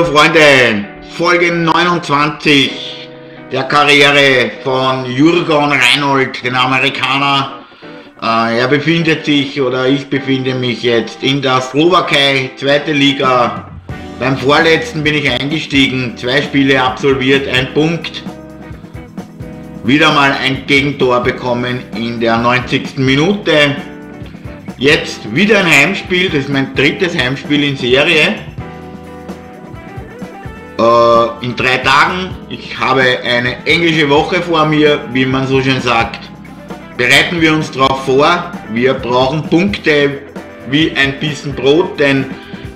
Hallo Freunde, Folge 29 der Karriere von Jürgen Reinhold, den Amerikaner. Er befindet sich, oder ich befinde mich jetzt in der Slowakei, zweite Liga. Beim vorletzten bin ich eingestiegen, 2 Spiele absolviert, 1 Punkt. Wieder mal ein Gegentor bekommen in der 90. Minute. Jetzt wieder ein Heimspiel, das ist mein 3. Heimspiel in Serie. In 3 Tagen. Ich habe eine englische Woche vor mir, wie man so schön sagt. Bereiten wir uns darauf vor, wir brauchen Punkte wie ein Bissen Brot, denn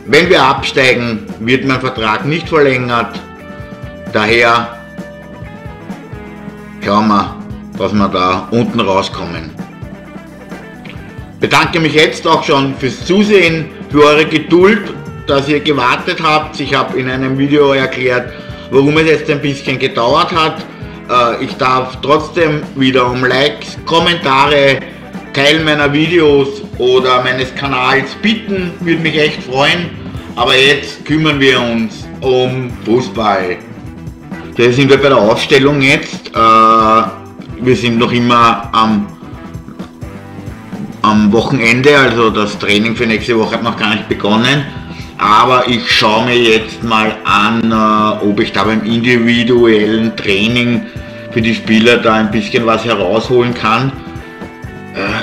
wenn wir absteigen, wird mein Vertrag nicht verlängert. Daher schauen wir, dass wir da unten rauskommen. Bedanke mich jetzt auch schon fürs Zusehen, für eure Geduld, dass ihr gewartet habt. Ich habe in einem Video erklärt, warum es jetzt ein bisschen gedauert hat. Ich darf trotzdem wieder um Likes, Kommentare, Teil meiner Videos oder meines Kanals bitten. Würde mich echt freuen. Aber jetzt kümmern wir uns um Fußball. Da sind wir bei der Aufstellung jetzt. Wir sind noch immer am Wochenende, also das Training für nächste Woche hat noch gar nicht begonnen. Aber ich schaue mir jetzt mal an, ob ich da beim individuellen Training für die Spieler da ein bisschen was herausholen kann.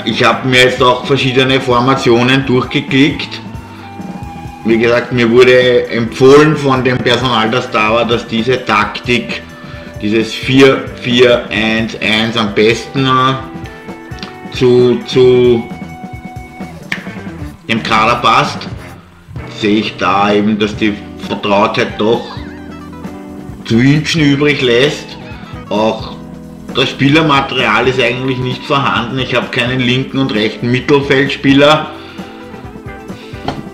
Ich habe mir jetzt auch verschiedene Formationen durchgeklickt. Wie gesagt, mir wurde empfohlen von dem Personal, das da war, dass diese Taktik, dieses 4-4-1-1 am besten zu dem Kader passt. Sehe ich da eben, dass die Vertrautheit doch zu wünschen übrig lässt. Auch das Spielermaterial ist eigentlich nicht vorhanden. Ich habe keinen linken und rechten Mittelfeldspieler.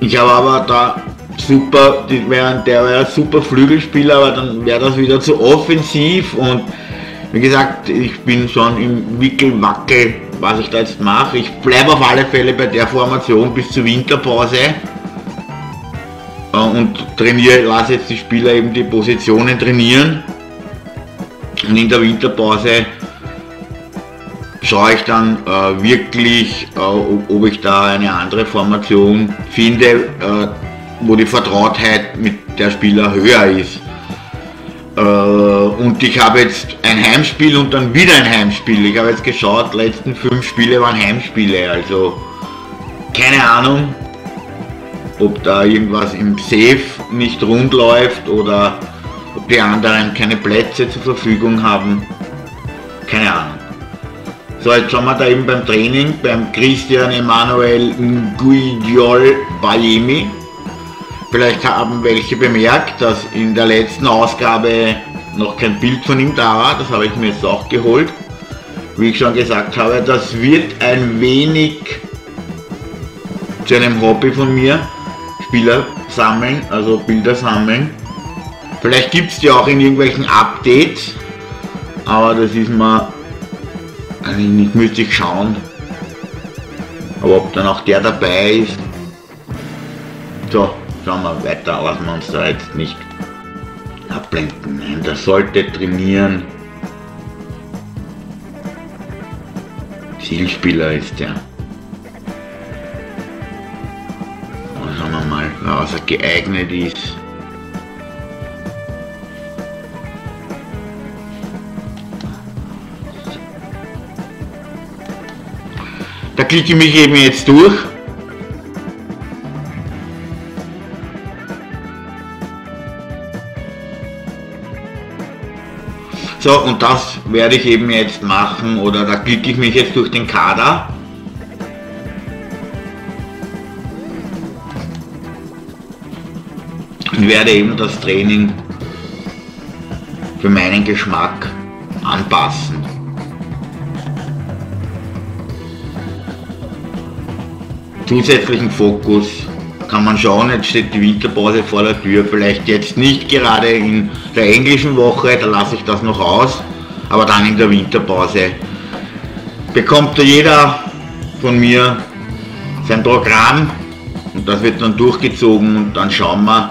Ich habe aber da super, der wäre super Flügelspieler, aber dann wäre das wieder zu offensiv. Und wie gesagt, ich bin schon im Wickelwackel, was ich da jetzt mache. Ich bleibe auf alle Fälle bei der Formation bis zur Winterpause. Und lasse jetzt die Spieler eben die Positionen trainieren. Und in der Winterpause schaue ich dann wirklich, ob ich da eine andere Formation finde, wo die Vertrautheit mit der Spieler höher ist. Und ich habe jetzt ein Heimspiel und dann wieder ein Heimspiel. Ich habe jetzt geschaut, die letzten 5 Spiele waren Heimspiele, also keine Ahnung, ob da irgendwas im Safe nicht rund läuft oder ob die anderen keine Plätze zur Verfügung haben. Keine Ahnung. So, jetzt schauen wir da eben beim Training, beim Christian Emmanuel Nguidol-Ballemi. Vielleicht haben welche bemerkt, dass in der letzten Ausgabe noch kein Bild von ihm da war. Das habe ich mir jetzt auch geholt. Wie ich schon gesagt habe, das wird ein wenig zu einem Hobby von mir. Spieler sammeln, also Bilder sammeln. Vielleicht gibt es die auch in irgendwelchen Updates, aber das ist mal, also nicht, müsste ich schauen, aber ob dann auch der dabei ist. So, schauen wir weiter, lassen wir uns da jetzt nicht ablenken. Nein, das sollte trainieren. Zielspieler ist der. Was er geeignet ist. Da klicke ich mich eben jetzt durch. So, und das werde ich eben jetzt machen, oder da klicke ich mich jetzt durch den Kader. Ich werde eben das Training für meinen Geschmack anpassen. Zusätzlichen Fokus kann man schauen, jetzt steht die Winterpause vor der Tür, vielleicht jetzt nicht gerade in der englischen Woche, da lasse ich das noch aus, aber dann in der Winterpause bekommt jeder von mir sein Programm und das wird dann durchgezogen und dann schauen wir,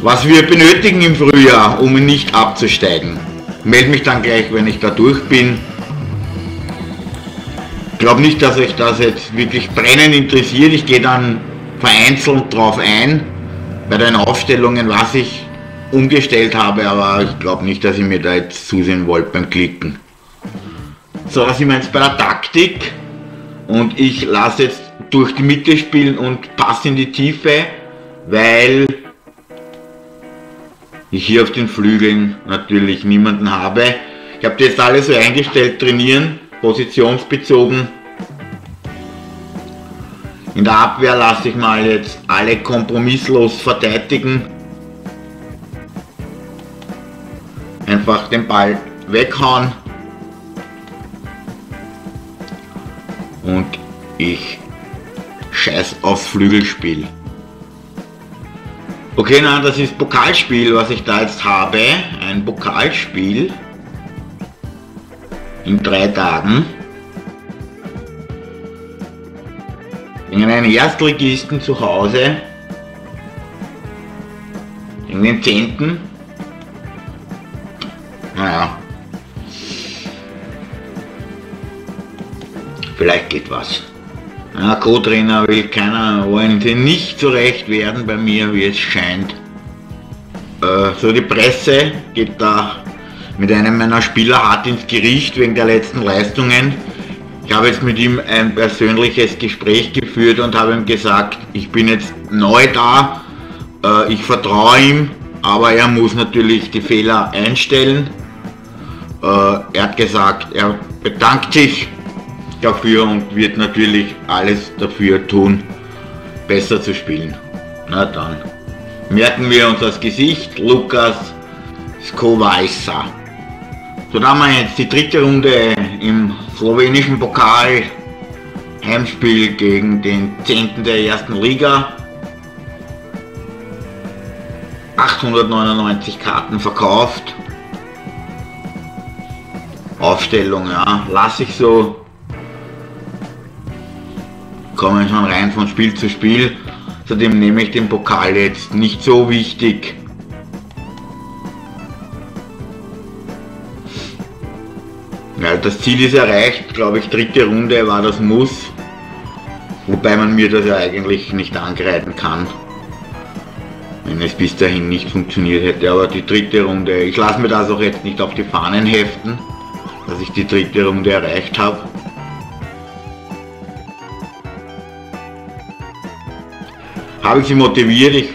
Was wir benötigen im Frühjahr, um nicht abzusteigen. Meld mich dann gleich, wenn ich da durch bin. Ich glaube nicht, dass euch das jetzt wirklich brennend interessiert. Ich gehe dann vereinzelt drauf ein, bei den Aufstellungen, was ich umgestellt habe, aber ich glaube nicht, dass ihr mir da jetzt zusehen wollt beim Klicken. So, da sind wir jetzt bei der Taktik und ich lasse jetzt durch die Mitte spielen und passe in die Tiefe, weil ich hier auf den Flügeln natürlich niemanden habe. Ich habe das alles so eingestellt, trainieren, positionsbezogen. In der Abwehr lasse ich mal jetzt alle kompromisslos verteidigen. Einfach den Ball weghauen. Und ich scheiß aufs Flügelspiel. Okay, na, das ist Pokalspiel, was ich da jetzt habe. Ein Pokalspiel. In 3 Tagen. Gegen einen Erstligisten zu Hause. Gegen den 10. Naja. Vielleicht geht was. Ja, Co-Trainer will keiner, wollen sie nicht zurecht werden bei mir, wie es scheint. So, die Presse geht da mit einem meiner Spieler hart ins Gericht wegen der letzten Leistungen. Ich habe jetzt mit ihm ein persönliches Gespräch geführt und habe ihm gesagt, ich bin jetzt neu da, ich vertraue ihm, aber er muss natürlich die Fehler einstellen. Er hat gesagt, er bedankt sich dafür und wird natürlich alles dafür tun, besser zu spielen. Na dann, merken wir uns das Gesicht, Lukas Skovaisa. So, da haben wir jetzt die 3. Runde im slowenischen Pokal, Heimspiel gegen den 10. der 1. Liga. 899 Karten verkauft. Aufstellung, ja, lasse ich so. Kommen schon rein von Spiel zu Spiel. Zudem nehme ich den Pokal jetzt nicht so wichtig. Ja, das Ziel ist erreicht, glaube ich, 3. Runde war das Muss, wobei man mir das ja eigentlich nicht angreifen kann, wenn es bis dahin nicht funktioniert hätte, aber die 3. Runde, ich lasse mir das auch jetzt nicht auf die Fahnen heften, dass ich die 3. Runde erreicht habe. Habe ich sie motiviert,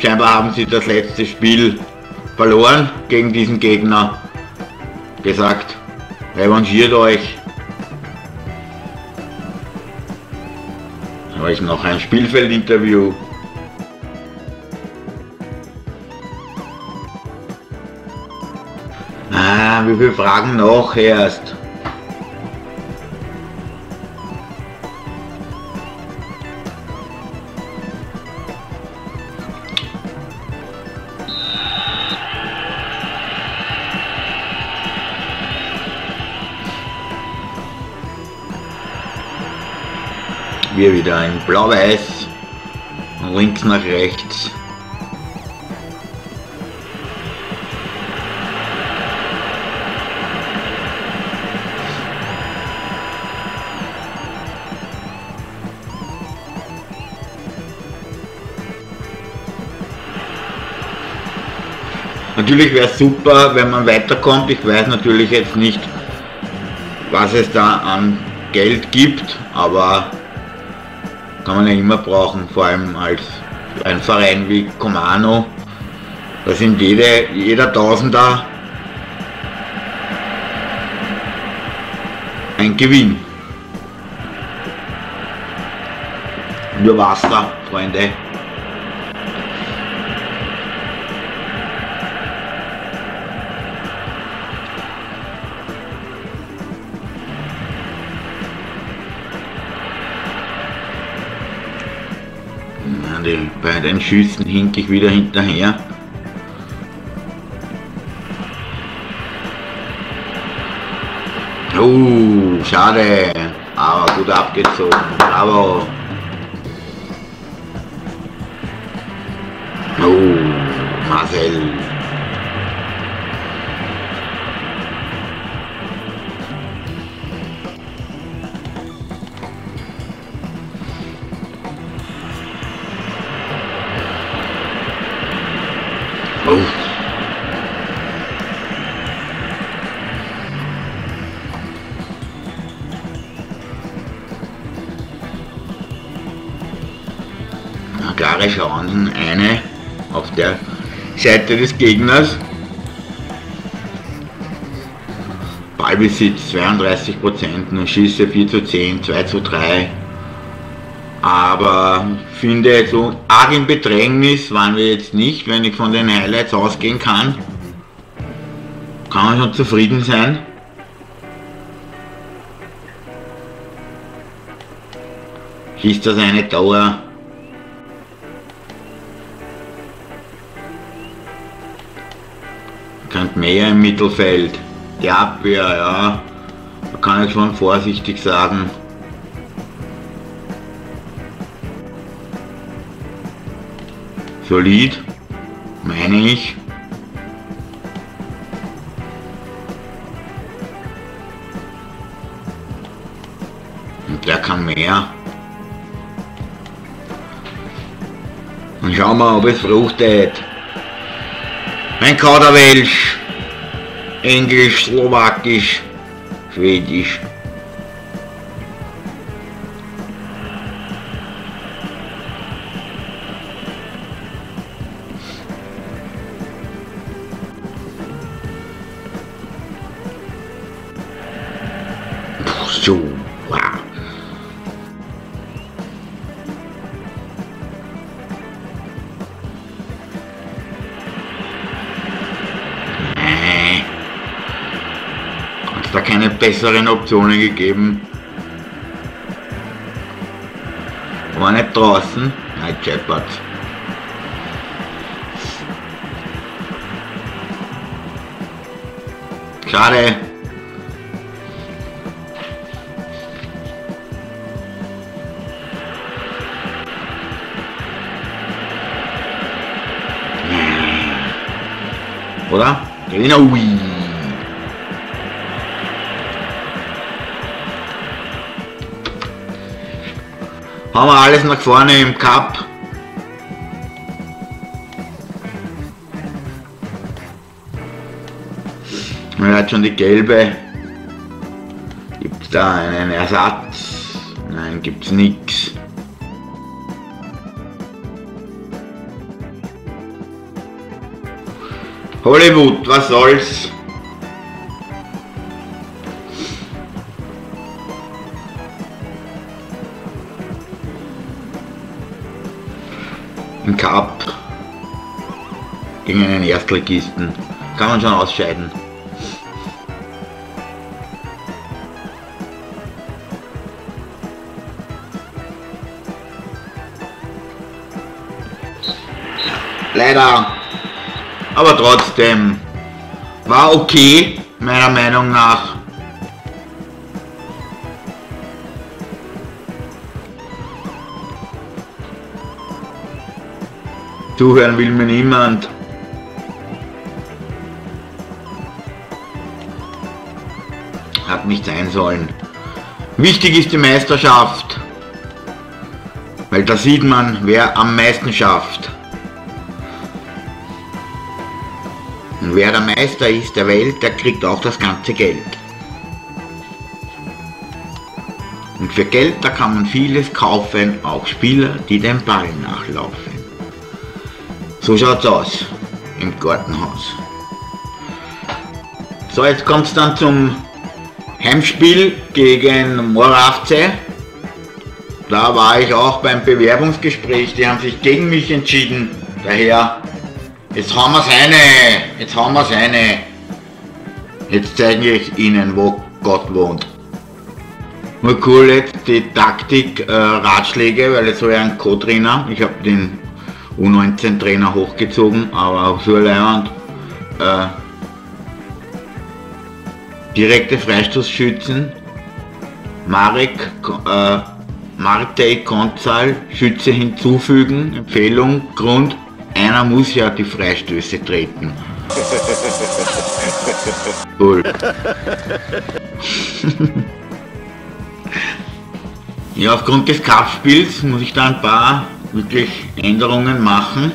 scheinbar haben sie das letzte Spiel verloren gegen diesen Gegner, gesagt, revanchiert euch. Habe ich noch ein Spielfeldinterview. Ah, wie viele Fragen noch erst? Wir wieder in Blau-Weiß und links nach rechts. Natürlich wäre es super, wenn man weiterkommt. Ich weiß natürlich jetzt nicht, was es da an Geld gibt, aber kann man ja immer brauchen, vor allem als ein Verein wie Komarno. Da sind jeder Tausender ein Gewinn. Nur Wasser, Freunde. Bei den Schüssen hinke ich wieder hinterher. Oh, schade, aber gut abgezogen, bravo. Oh, Marcel. Oh. Klare Chancen, eine auf der Seite des Gegners. Ballbesitz 32%, nur Schüsse 4:10, 2:3. Aber finde, so arg in Bedrängnis waren wir jetzt nicht, wenn ich von den Highlights ausgehen kann. Kann man schon zufrieden sein. Ist das eine Dauer? Mehr im Mittelfeld. Die Abwehr, ja, da kann ich schon vorsichtig sagen. Solid, meine ich. Und der kann mehr. Und schauen wir, ob es fruchtet. Ein Kauderwelsch. Englisch, Slowakisch, Schwedisch. Puh, so, wow. Da keine besseren Optionen gegeben. War nicht draußen. Nein, Jackpot. Schade. Oder? Genau. Haben wir alles nach vorne im Cup. Man hat schon die gelbe. Gibt's da einen Ersatz? Nein, gibt's nichts. Hollywood, was soll's? Im Cup gegen einen Erstligisten. Kann man schon ausscheiden. Leider. Aber trotzdem. War okay, meiner Meinung nach. Zuhören will mir niemand. Hat nicht sein sollen. Wichtig ist die Meisterschaft. Weil da sieht man, wer am meisten schafft. Und wer der Meister ist der Welt, der kriegt auch das ganze Geld. Und für Geld, da kann man vieles kaufen, auch Spieler, die dem Ball nachlaufen. So schaut's aus im Gartenhaus. So, jetzt kommt's dann zum Heimspiel gegen Moravce. Da war ich auch beim Bewerbungsgespräch, die haben sich gegen mich entschieden. Daher, jetzt haben wir's eine, jetzt haben wir's eine. Jetzt zeige ich Ihnen, wo Gott wohnt. Nur cool jetzt die Taktik-Ratschläge, weil es so ja ein Co-Trainer, ich habe den U19 Trainer hochgezogen, aber auf so Leihwand. Direkte Freistoßschützen, Martej Konzal, Schütze hinzufügen, Empfehlung, Grund, Einer muss ja die Freistöße treten. Cool. Ja, aufgrund des Cup-Spiels muss ich da ein paar wirklich Änderungen machen.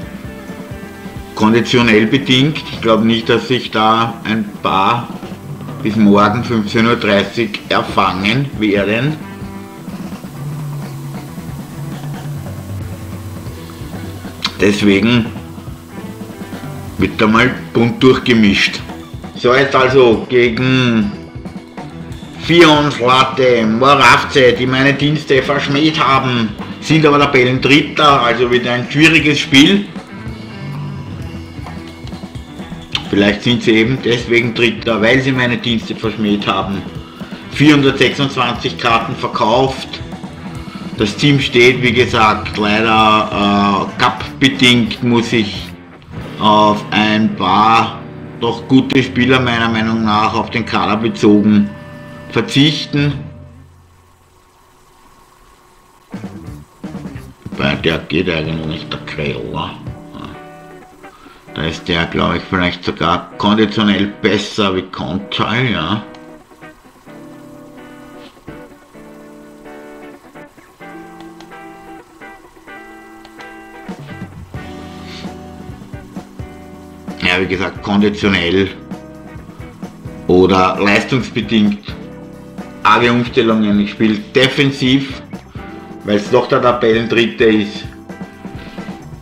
Konditionell bedingt. Ich glaube nicht, dass sich da ein paar bis morgen 15:30 Uhr erfangen werden. Deswegen wird da mal bunt durchgemischt. So, jetzt also gegen Zlate Moravec, die meine Dienste verschmäht haben, sind aber Tabellendritter, also wieder ein schwieriges Spiel. Vielleicht sind sie eben deswegen Dritter, weil sie meine Dienste verschmäht haben. 426 Karten verkauft. Das Team steht, wie gesagt, leider cup-bedingt muss ich auf ein paar doch gute Spieler meiner Meinung nach auf den Kader bezogen verzichten. Wobei, der geht eigentlich nicht, der Kreller. Da ist der, glaube ich, vielleicht sogar konditionell besser wie Kontai, ja. Ja, wie gesagt, konditionell oder leistungsbedingt arge Umstellungen. Ich spiele defensiv, weil es doch der Tabellendritte ist.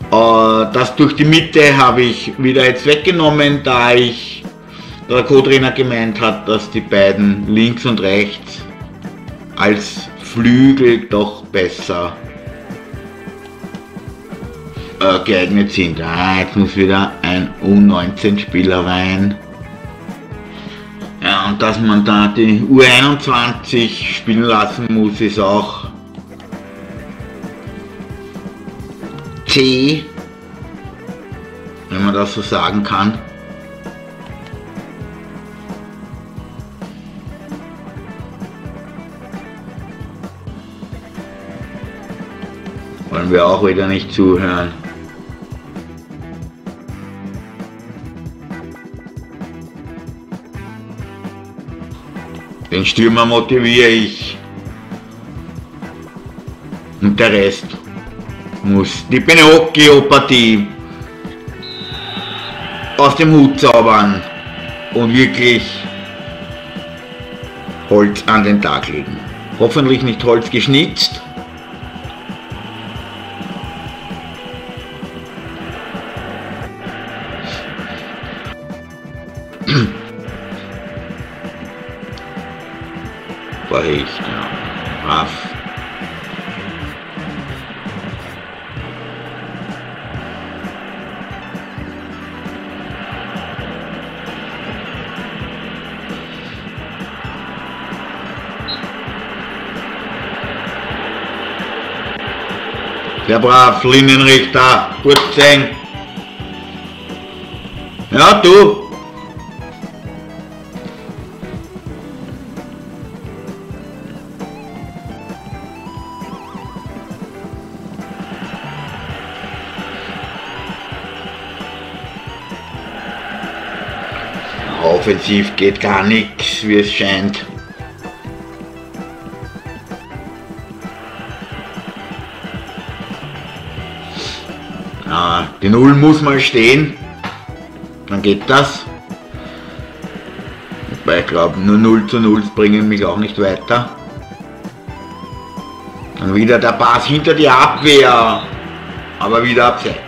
Das durch die Mitte habe ich wieder jetzt weggenommen, da der Co-Trainer gemeint hat, dass die beiden links und rechts als Flügel doch besser geeignet sind. Ah, jetzt muss wieder ein U19-Spieler rein. Ja, und dass man da die U21 spielen lassen muss, ist auch C, wenn man das so sagen kann. Wollen wir auch wieder nicht zuhören. Den Stürmer motiviere ich und der Rest muss die Pinocchio-Partie aus dem Hut zaubern und wirklich Holz an den Tag legen. Hoffentlich nicht Holz geschnitzt. War ich, ja, brav. Sehr brav, Linienrichter, gut gesehen. Ja, du. Offensiv geht gar nichts, wie es scheint. Die Null muss mal stehen, dann geht das. Wobei ich glaube, nur 0:0 bringen mich auch nicht weiter. Dann wieder der Pass hinter die Abwehr, aber wieder abseits.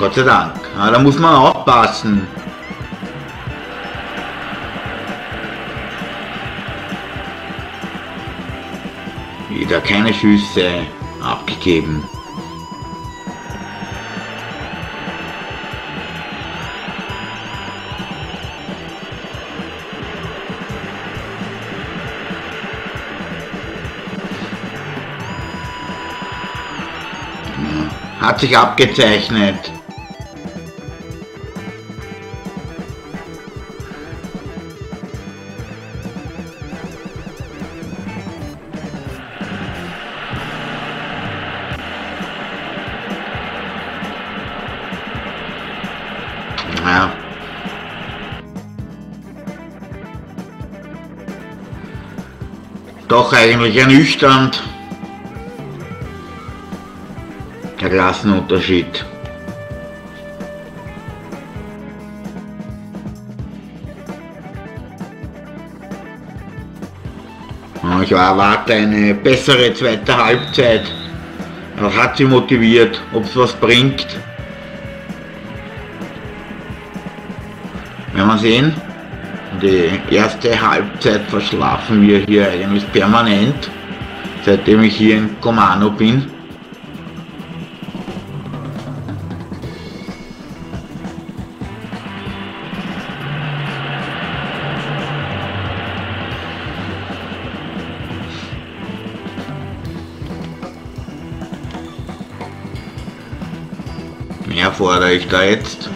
Gott sei Dank, da muss man aufpassen. Wieder keine Schüsse abgegeben. Hat sich abgezeichnet. Ja. Doch eigentlich ernüchternd. Der Klassenunterschied. Ich erwarte eine bessere zweite Halbzeit. Das hat sie motiviert, ob es was bringt. Werden wir sehen. Die erste Halbzeit verschlafen wir hier eigentlich permanent, seitdem ich hier in Komarno bin. Mehr fordere ich da jetzt.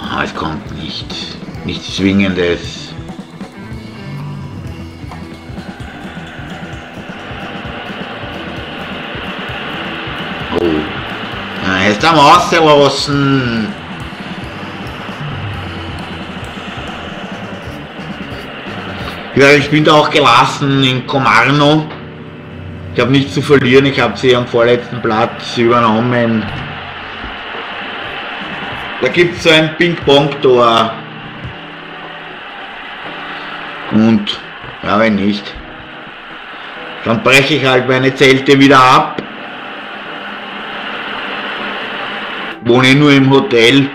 Ah, es kommt nichts Zwingendes. Oh. Ja, jetzt haben wir ausgelassen. Ja, ich bin da auch gelassen in Komarno. Ich habe nichts zu verlieren, ich habe sie am vorletzten Platz übernommen. Da gibt es so ein Ping-Pong-Tor. Und, ja, wenn nicht, dann breche ich halt meine Zelte wieder ab. Wohne nur im Hotel.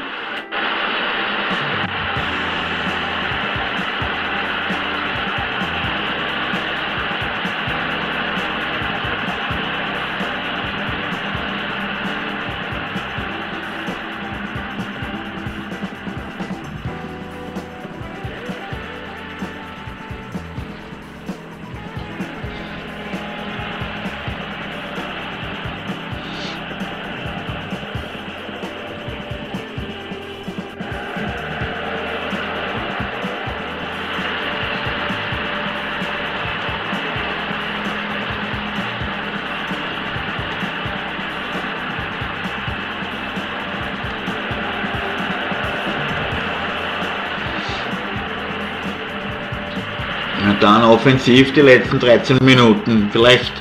Dann offensiv die letzten 13 Minuten. Vielleicht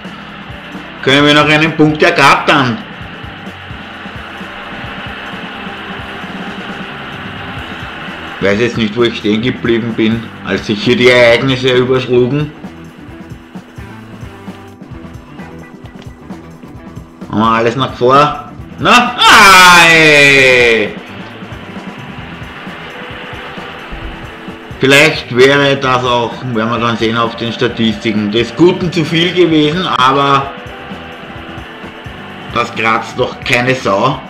können wir noch einen Punkt ergattern. Ich weiß jetzt nicht, wo ich stehen geblieben bin, als sich hier die Ereignisse überschlugen. Machen wir alles nach vor. Na? Nein! Vielleicht wäre das auch, werden wir dann sehen auf den Statistiken, des Guten zu viel gewesen, aber das kratzt doch keine Sau.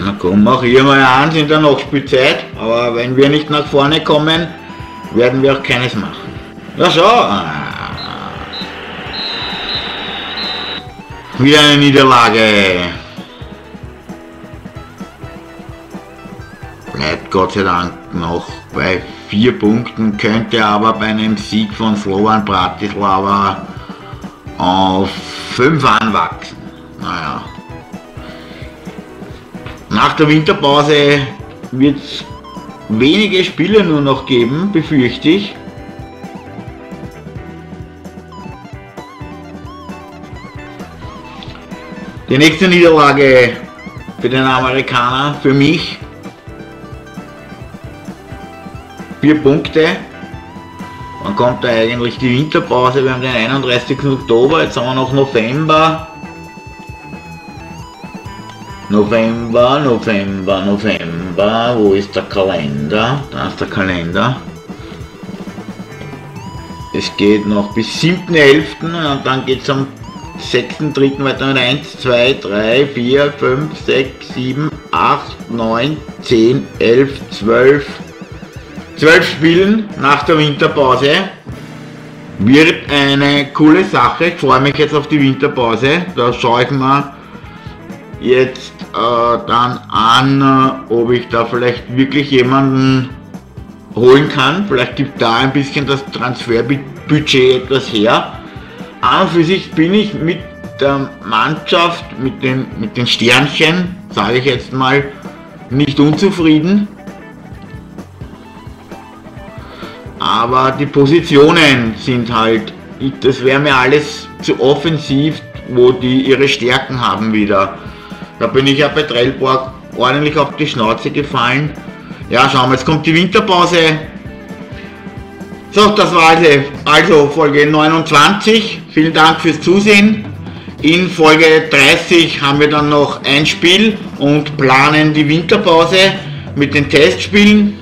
Na komm, mach hier mal an, sind ja noch Spielzeit, aber wenn wir nicht nach vorne kommen, werden wir auch keines machen. Ja, so. Wieder eine Niederlage. Bleibt Gott sei Dank noch bei 4 Punkten, könnte aber bei einem Sieg von Slovan Bratislava auf 5 anwachsen. Naja. Nach der Winterpause wird es wenige Spiele nur noch geben, befürchte ich. Die nächste Niederlage für den Amerikaner, für mich. 4 Punkte. Wann kommt da eigentlich die Winterpause? Wir haben den 31. Oktober, jetzt haben wir noch November. November, November, November, wo ist der Kalender? Da ist der Kalender. Es geht noch bis 7.11. und dann geht es am 6.3. weiter mit 1, 2, 3, 4, 5, 6, 7, 8, 9, 10, 11, 12. 12 Spielen nach der Winterpause. Wird eine coole Sache. Ich freue mich jetzt auf die Winterpause. Da schaue ich mal jetzt dann an, ob ich da vielleicht wirklich jemanden holen kann. Vielleicht gibt da ein bisschen das Transferbudget etwas her. An und für sich bin ich mit der Mannschaft, mit den Sternchen, sage ich jetzt mal, nicht unzufrieden. Aber die Positionen sind halt, das wäre mir alles zu offensiv, wo die ihre Stärken haben wieder. Da bin ich ja bei Trellburg ordentlich auf die Schnauze gefallen. Ja, schauen wir, jetzt kommt die Winterpause. So, das war also Folge 29. Vielen Dank fürs Zusehen. In Folge 30 haben wir dann noch ein Spiel und planen die Winterpause mit den Testspielen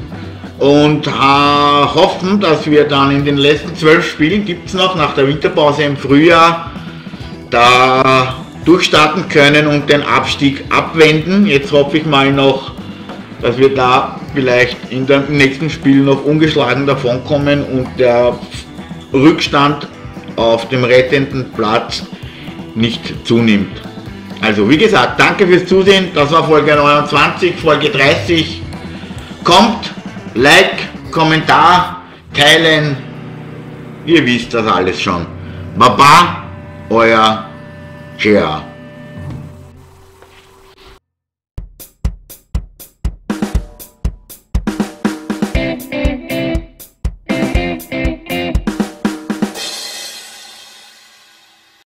und hoffen, dass wir dann in den letzten 12 Spielen, gibt es noch nach der Winterpause im Frühjahr, da durchstarten können und den Abstieg abwenden. Jetzt hoffe ich mal noch, dass wir da vielleicht in dem nächsten Spiel noch ungeschlagen davonkommen und der Rückstand auf dem rettenden Platz nicht zunimmt. Also wie gesagt, danke fürs Zusehen. Das war Folge 29, Folge 30. Kommt, Like, Kommentar, Teilen. Ihr wisst das alles schon. Baba, euer GR.